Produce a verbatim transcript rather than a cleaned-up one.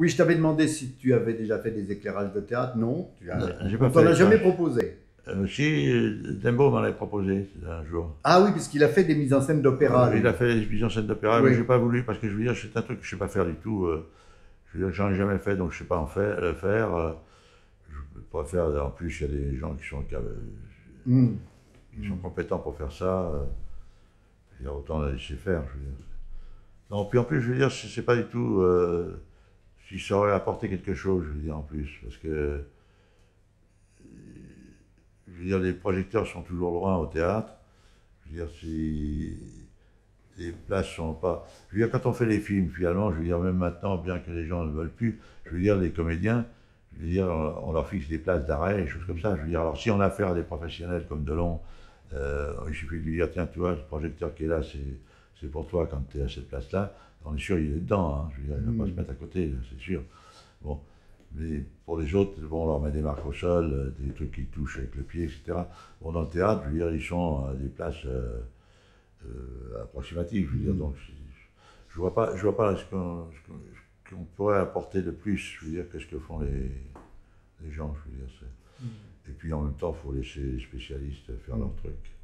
Oui, je t'avais demandé si tu avais déjà fait des éclairages de théâtre. Non, tu as... non, j'ai pas on t'en a jamais proposé. Euh, si, Dembo m'en avait proposé un jour. Ah oui, parce qu'il a fait des mises en scène d'opéra. Ah, il a fait des mises en scène d'opéra, oui. Mais je n'ai pas voulu, parce que je veux dire, c'est un truc que je ne sais pas faire du tout. Euh, je n'en ai jamais fait, donc je ne sais pas en faire, le faire. Euh, je préfère, en plus, il y a des gens qui sont, qui, euh, mm. qui sont compétents pour faire ça. Il y a autant à laisser faire, je veux dire. Non, puis en plus, je veux dire, c'est pas du tout... Euh, si ça aurait apporté quelque chose, je veux dire, en plus, parce que... Je veux dire, les projecteurs sont toujours loin au théâtre. Je veux dire, si les places sont pas... Je veux dire, quand on fait les films, finalement, je veux dire, même maintenant, bien que les gens ne veulent plus, je veux dire, les comédiens, je veux dire, on leur fixe des places d'arrêt, des choses comme ça. Je veux dire, alors si on a affaire à des professionnels comme Delon, euh, il suffit de lui dire, tiens, tu vois, le projecteur qui est là, c'est pour toi quand tu es à cette place-là. On est sûr, il est dedans, hein. Je veux dire, il ne va pas se mettre à côté, c'est sûr. Bon. Mais pour les autres, bon, on leur met des marques au sol, des trucs qui touchent avec le pied, et cetera. Bon, dans le théâtre, je veux dire, ils sont à des places euh, euh, approximatives, je veux dire. Donc, je ne vois pas, je vois pas ce qu'on qu pourrait apporter de plus, je veux dire, qu'est-ce que font les, les gens, je veux dire. Mm. Et puis, en même temps, il faut laisser les spécialistes faire leur truc.